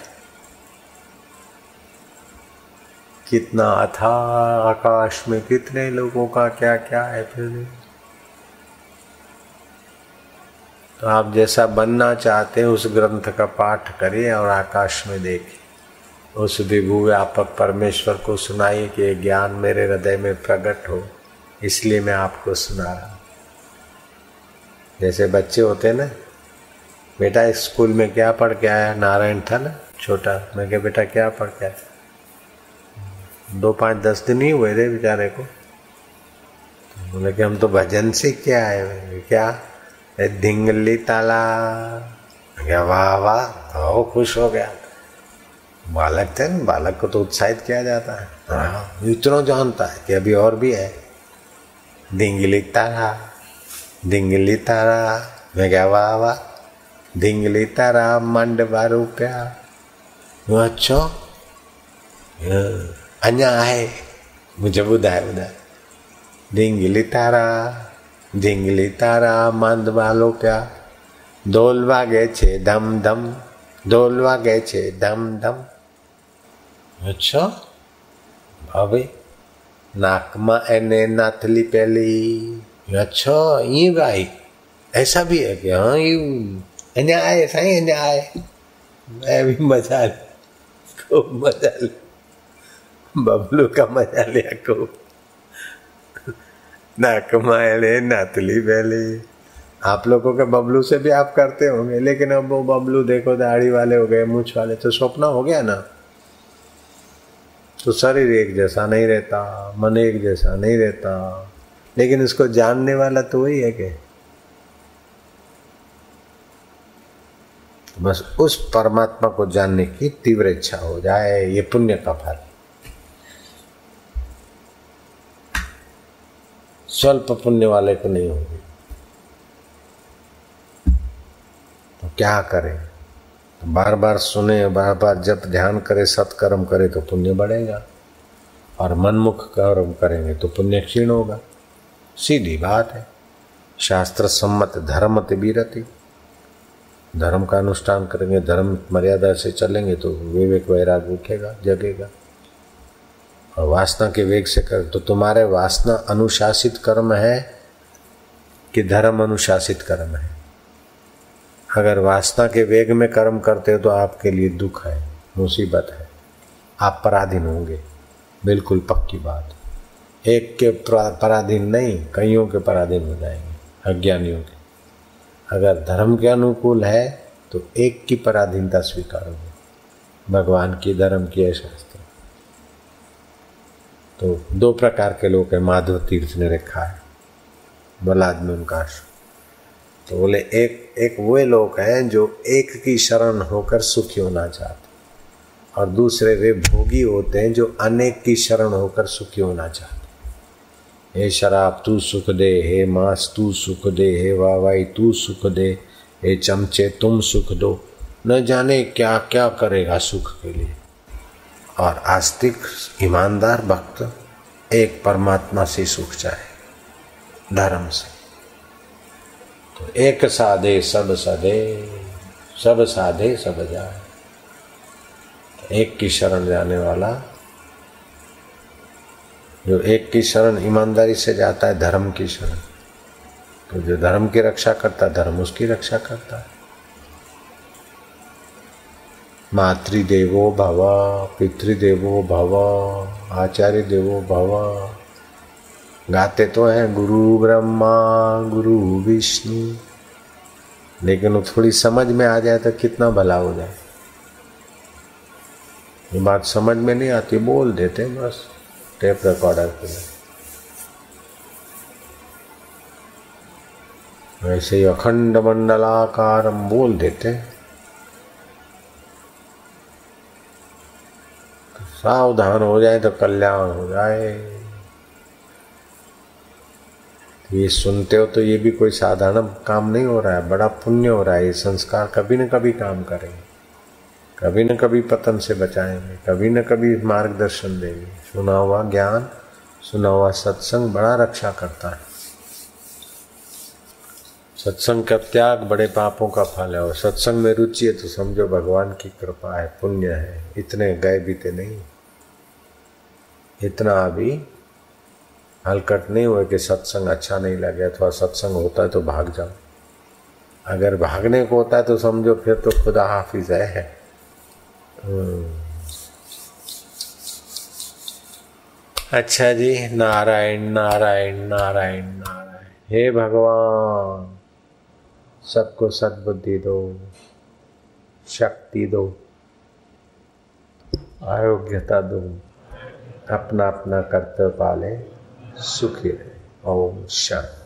कितना अथाह आकाश में कितने लोगों का क्या क्या है। फिर तो आप जैसा बनना चाहते हैं उस ग्रंथ का पाठ करिए और आकाश में देखिए, उस विभु व्यापक परमेश्वर को सुनाइए कि ये ज्ञान मेरे हृदय में प्रकट हो, इसलिए मैं आपको सुना रहा हूँ। जैसे बच्चे होते हैं ना, बेटा इस स्कूल में क्या पढ़ के आया, नारायण था ना छोटा, मैं कहा बेटा क्या पढ़ के आया, 2 5 10 दिन ही हुए थे बेचारे को, बोले कि हम तो भजन से क्या आए, क्या धिंगली ताला, वाह वाह, तो खुश हो गया। बालक थे ना, बालक को तो उत्साहित किया जाता है, इतना जानता है कि अभी और भी है, धिंगली तारा मैं क्या वाह वाह, धिंगली तारा मंडवा रूपया, अच्छा अन्या आए मुझे बुधाए बुधाए, धिंगली तारा मंडवा रूपया, ढोल वागे छे धम धम, ढोल वागे छे धम धम, अच्छा भाभी नाक में एने नाथली पहली, अच्छा ये गाई ऐसा भी है कि हाँ ये आए साई अन्या आए, मैं भी मजा लिया, खूब मजा लिया, बबलू का मजा लिया खूब, नाक मायले नातली बेली। आप लोगों के बबलू से भी आप करते होंगे, लेकिन अब वो बबलू देखो दाढ़ी वाले हो गए, मूछ वाले, तो सपना हो गया ना, तो शरीर एक जैसा नहीं रहता, मन एक जैसा नहीं रहता, लेकिन इसको जानने वाला तो वही है। कि बस उस परमात्मा को जानने की तीव्र इच्छा हो जाए, ये पुण्य का फल। स्वल्प पुण्य वाले को नहीं होगी तो क्या करें, तो बार बार सुने, बार बार जब ध्यान करे, सत्कर्म करे तो पुण्य बढ़ेगा, और मनमुख कर्म करेंगे तो पुण्य क्षीण होगा, सीधी बात है। शास्त्र सम्मत धर्म तिबीरति, धर्म का अनुष्ठान करेंगे, धर्म मर्यादा से चलेंगे तो विवेक वैराग उठेगा, जगेगा, और वासना के वेग से कर, तो तुम्हारे वासना अनुशासित कर्म है कि धर्म अनुशासित कर्म है। अगर वासना के वेग में कर्म करते हो तो आपके लिए दुख है, मुसीबत है, आप पराधीन होंगे, बिल्कुल पक्की बात। एक के पराधीन नहीं, कईयों के पराधीन हो जाएंगे, अज्ञानियों के। अगर धर्म के अनुकूल है तो एक की पराधीनता स्वीकारोगे, भगवान की, धर्म की है शास्त्र। तो 2 प्रकार के लोग हैं, माधव तीर्थ ने रखा है बलाद में उनका आश्रम, तो बोले एक वे लोग हैं जो एक की शरण होकर सुखी होना चाहते, और दूसरे वे भोगी होते हैं जो अनेक की शरण होकर सुखी होना चाहते। हे शराब तू सुख दे, हे मांस तू सुख दे, हे वाहवाही तू सुख दे, हे चमचे तुम सुख दो, न जाने क्या क्या करेगा सुख के लिए। और आस्तिक ईमानदार भक्त एक परमात्मा से सुख चाहे, धर्म से। तो एक साधे सब सधे, सब साधे सब जाए। एक की शरण जाने वाला, जो एक की शरण ईमानदारी से जाता है, धर्म की शरण, तो जो धर्म की रक्षा करता है धर्म उसकी रक्षा करता है। मातृदेवो भव, पितृदेवो भव, आचार्य देवो भव। गाते तो हैं गुरु ब्रह्मा गुरु विष्णु, लेकिन वो थोड़ी समझ में आ जाए तो कितना भला हो जाए। ये बात समझ में नहीं आती, बोल देते बस टेप रिकॉर्डर के लिए, वैसे ही अखंड मंडलाकार हम बोल देते। तो सावधान हो जाए तो कल्याण हो जाए। तो ये सुनते हो तो ये भी कोई साधारण काम नहीं हो रहा है, बड़ा पुण्य हो रहा है। ये संस्कार कभी न कभी काम करेंगे, कभी न कभी पतन से बचाएंगे, कभी न कभी मार्गदर्शन देंगे। सुना हुआ ज्ञान, सुना हुआ सत्संग बड़ा रक्षा करता है। सत्संग का त्याग बड़े पापों का फल है, और सत्संग में रुचि है तो समझो भगवान की कृपा है, पुण्य है। इतने गए बीते नहीं, इतना अभी हलकट नहीं हुए कि सत्संग अच्छा नहीं लगे अथवा सत्संग होता है तो भाग जाओ। अगर भागने को होता है तो समझो फिर तो खुदा हाफिज है। अच्छा जी, नारायण नारायण नारायण नारायण। हे भगवान, सबको सद्बुद्धि दो, शक्ति दो, आरोग्यता दो, अपना अपना कर्तव्य पाले, सुखी रहे। ओम शांति।